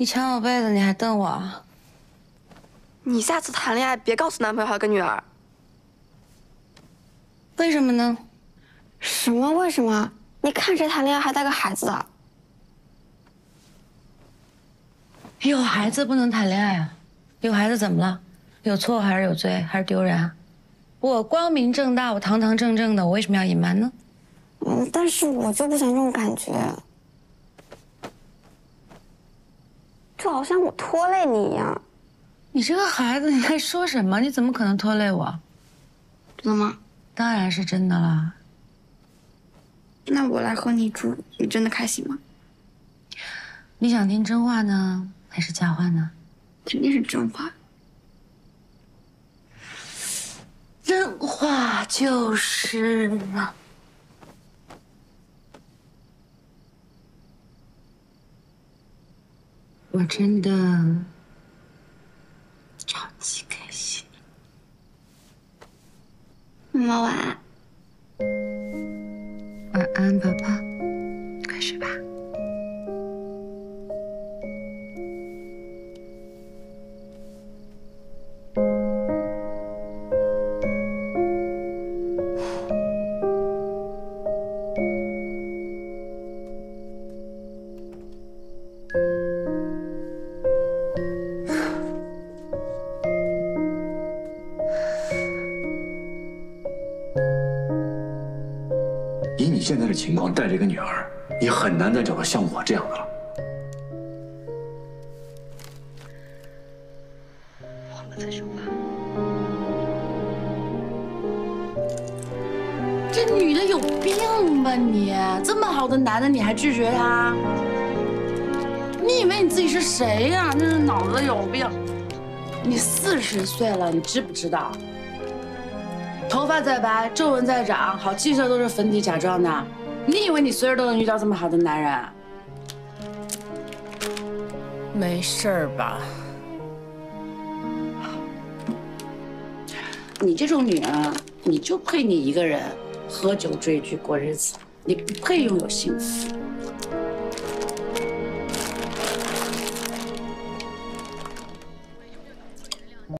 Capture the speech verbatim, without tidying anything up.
你抢我被子，你还瞪我？你下次谈恋爱别告诉男朋友还有个女儿。为什么呢？什么为什么？你看谁谈恋爱还带个孩子啊？有孩子不能谈恋爱啊？有孩子怎么了？有错还是有罪还是丢人啊？我光明正大，我堂堂正正的，我为什么要隐瞒呢？嗯，但是我就不想这种感觉。 就好像我拖累你一样，你这个孩子，你在说什么？你怎么可能拖累我？真的吗？当然是真的啦。那我来和你住，你真的开心吗？你想听真话呢，还是假话呢？肯定是真话。真话就是了。 我真的超级开心，妈妈晚安。晚安，宝宝，快睡吧。以你现在的情况，带着一个女儿，你很难再找到像我这样的了。我们分手吧。这女的有病吧你？这么好的男的你还拒绝他？你以为你自己是谁呀？真是脑子有病！你四十岁了，你知不知道？ 头发在白，皱纹在长，好气色都是粉底假装的。你以为你随时都能遇到这么好的男人？没事儿吧？你这种女人，你就配你一个人喝酒追剧过日子，你不配拥有幸福。